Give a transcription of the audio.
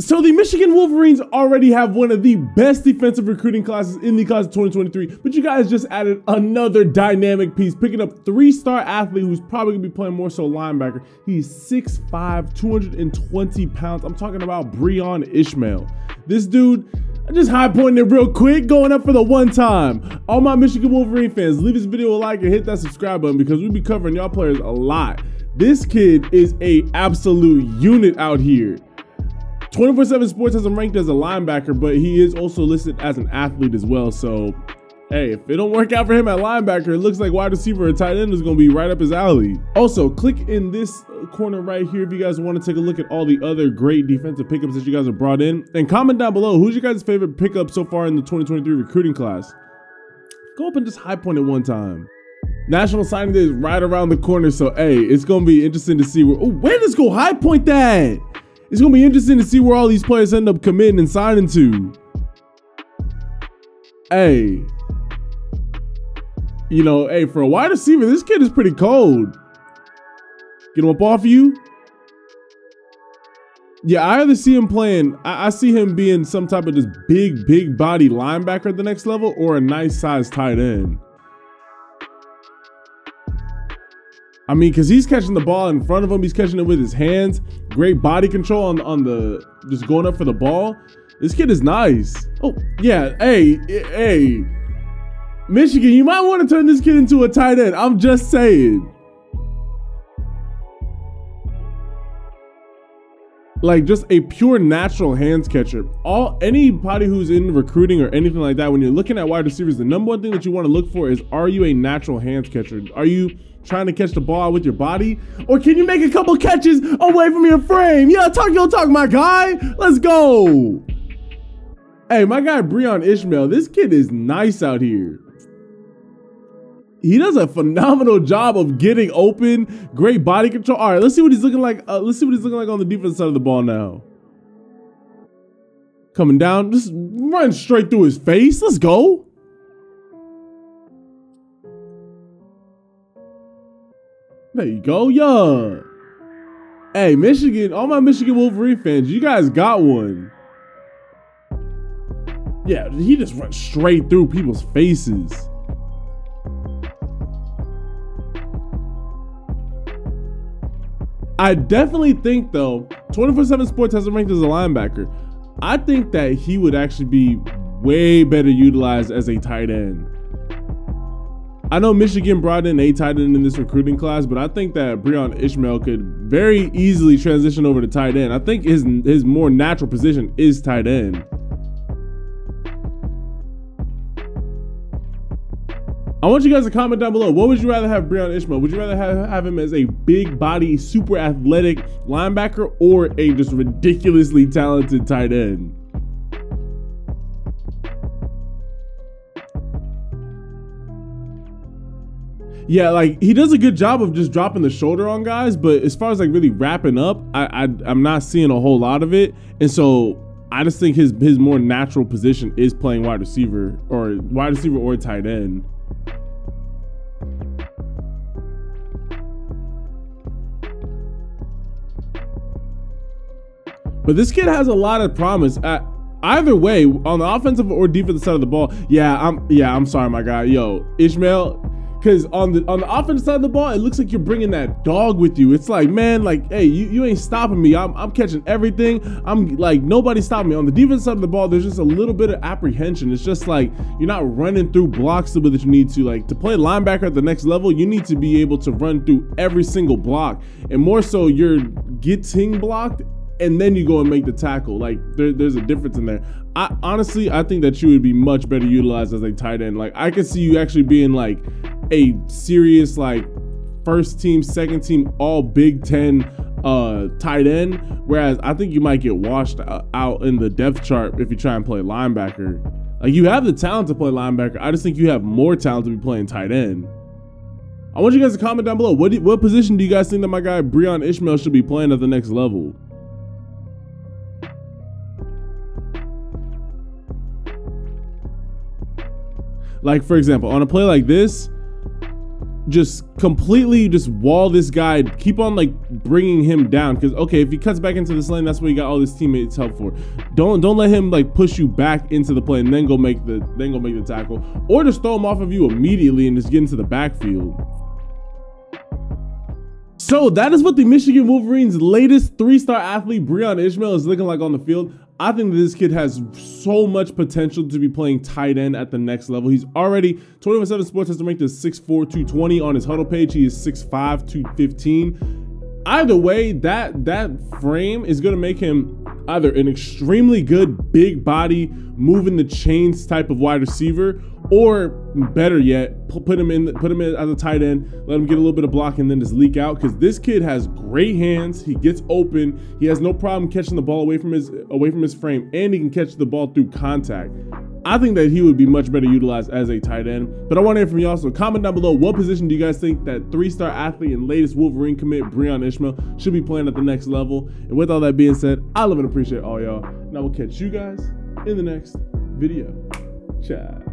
So the Michigan Wolverines already have one of the best defensive recruiting classes in the class of 2023, but you guys just added another dynamic piece, picking up three-star athlete who's probably gonna be playing more so linebacker. He's 6'5", 220 pounds. I'm talking about Breeon Ishmail. This dude, I just high-pointed it real quick, going up for the one time. All my Michigan Wolverine fans, leave this video a like and hit that subscribe button because we be covering y'all players a lot. This kid is a absolute unit out here. 247 Sports has him ranked as a linebacker, but he is also listed as an athlete as well. So, hey, if it don't work out for him at linebacker, it looks like wide receiver or tight end is going to be right up his alley. Also, click in this corner right here if you guys want to take a look at all the other great defensive pickups that you guys have brought in. And comment down below, who's your guys' favorite pickup so far in the 2023 recruiting class? Go up and just high point it one time. National Signing Day is right around the corner, so, hey, it's going to be interesting to see where... Oh, wait, let's go high point that! It's going to be interesting to see where all these players end up committing and signing to. Hey. You know, hey, for a wide receiver, this kid is pretty cold. Get him up off you. Yeah, I either see him playing, I see him being some type of just big body linebacker at the next level or a nice size tight end. I mean, because he's catching the ball in front of him. He's catching it with his hands. Great body control on the, just going up for the ball. This kid is nice. Oh, yeah. Hey, Michigan, you might want to turn this kid into a tight end. I'm just saying. Like, just a pure natural hands catcher. Anybody who's in recruiting or anything like that, when you're looking at wide receivers, the number one thing that you want to look for is, are you a natural hands catcher? Are you trying to catch the ball with your body? Or can you make a couple catches away from your frame? Yeah, talk your talk, my guy. Let's go. Hey, my guy Breeon Ishmail, this kid is nice out here. He does a phenomenal job of getting open. Great body control. All right, let's see what he's looking like. Let's see what he's looking like on the defense side of the ball now. Coming down, just run straight through his face. Let's go. There you go, yeah. Hey, Michigan, all my Michigan Wolverine fans, you guys got one. Yeah, he just runs straight through people's faces. I definitely think, though, 247 Sports has him ranked as a linebacker. I think that he would actually be way better utilized as a tight end. I know Michigan brought in a tight end in this recruiting class, but I think that Breeon Ishmail could very easily transition over to tight end. I think his more natural position is tight end. I want you guys to comment down below. What would you rather have Breeon Ishmail? Would you rather have him as a big body, super athletic linebacker or a just ridiculously talented tight end? Yeah, like he does a good job of just dropping the shoulder on guys, but as far as like really wrapping up, I'm not seeing a whole lot of it. And so I just think his more natural position is playing wide receiver or tight end. But this kid has a lot of promise. Either way, on the offensive or defensive side of the ball. Yeah, I'm sorry, my guy. Yo, Ishmail, because on the offensive side of the ball, it looks like you're bringing that dog with you. It's like, man, like, hey, you ain't stopping me. I'm catching everything. I'm like, nobody stopping me. On the defensive side of the ball, there's just a little bit of apprehension. It's just like you're not running through blocks the way that you need to. Like, to play linebacker at the next level, you need to be able to run through every single block. And more so, you're getting blocked and then you go and make the tackle. Like there's a difference in there. I honestly think that you would be much better utilized as a tight end. Like I could see you actually being like a serious like first team, second team, all Big Ten tight end. Whereas I think you might get washed out in the depth chart if you try and play linebacker. Like you have the talent to play linebacker. I just think you have more talent to be playing tight end. I want you guys to comment down below. What position do you guys think that my guy Breeon Ishmail should be playing at the next level? Like, for example, on a play like this, just completely just wall this guy, keep on like bringing him down, because okay, if he cuts back into this lane, that's what you got all his teammates help for. Don't let him like push you back into the play and then go make the tackle, or just throw him off of you immediately and just get into the backfield. So that is what the Michigan Wolverines' latest 3-star athlete Breeon Ishmail is looking like on the field. I think that this kid has so much potential to be playing tight end at the next level. He's already, 247 Sports has him ranked as 6'4", 220 on his huddle page. He is 6'5", 215. Either way, that frame is going to make him either an extremely good big body, moving the chains type of wide receiver, or better yet, put him in as a tight end, let him get a little bit of block and then just leak out, because this kid has great hands. He gets open. He has no problem catching the ball away from his frame, and he can catch the ball through contact. I think that he would be much better utilized as a tight end, but I want to hear from y'all, so comment down below, what position do you guys think that 3-star athlete and latest Wolverine commit Breeon Ishmail should be playing at the next level? And with all that being said, I love and appreciate all y'all, and I will catch you guys in the next video. Ciao.